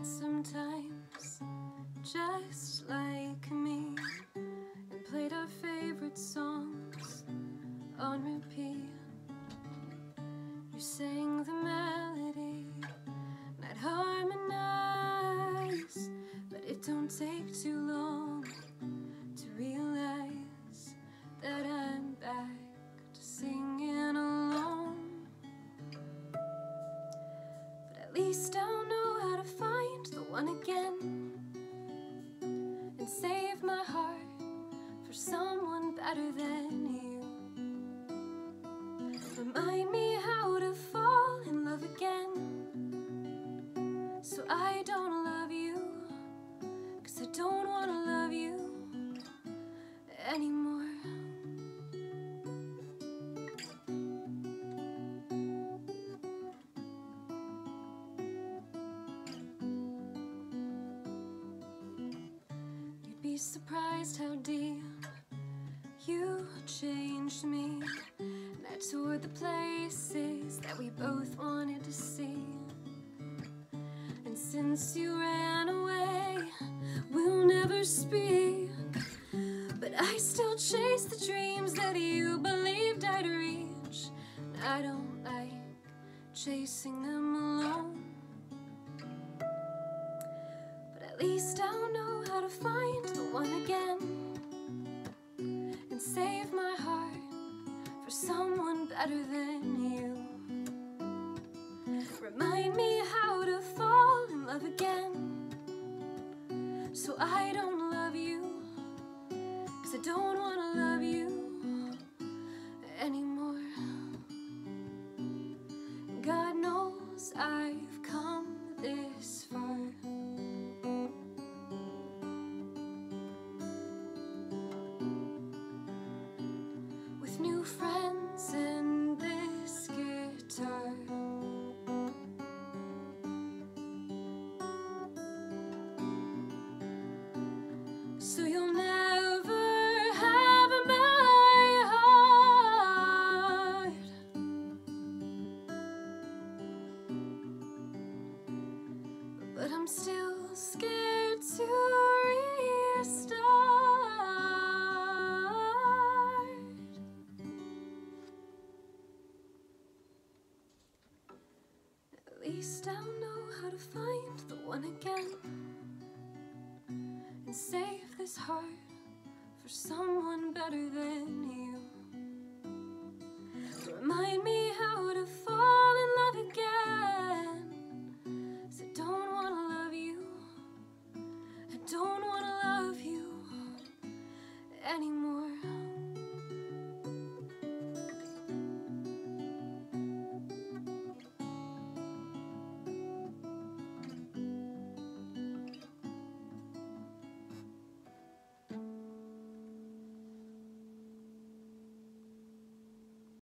hurt sometimes, just like me. And played our favorite songs on repeat. You sang the melody, and I'd harmonize. But it don't take too long to realize that I'm back to singing alone. But at least I'll know how to find the one again, and save my heart for someone better than you. Remind me how to fall in love again, so I don't love you, 'cause I don't want to love you anymore. You'd be surprised how deep you changed me, and I toured the places that we both wanted to see. And since you ran away, we'll never speak. But I still chase the dreams that you believed I'd reach, and I don't like chasing them alone. But at least I'll know how to find the one again, and save my heart for someone better than you. Remind me how to fall in love again, so I don't love you, 'cause I don't want to love you anymore. God knows I've come this far. With new friends and this guitar, so you'll never But I'm still scared to restart. At least I'll know how to find the one again, and save this heart for someone better than you. Remind me how to fall in love again, 'cause I don't want to love you, I don't want to love you anymore.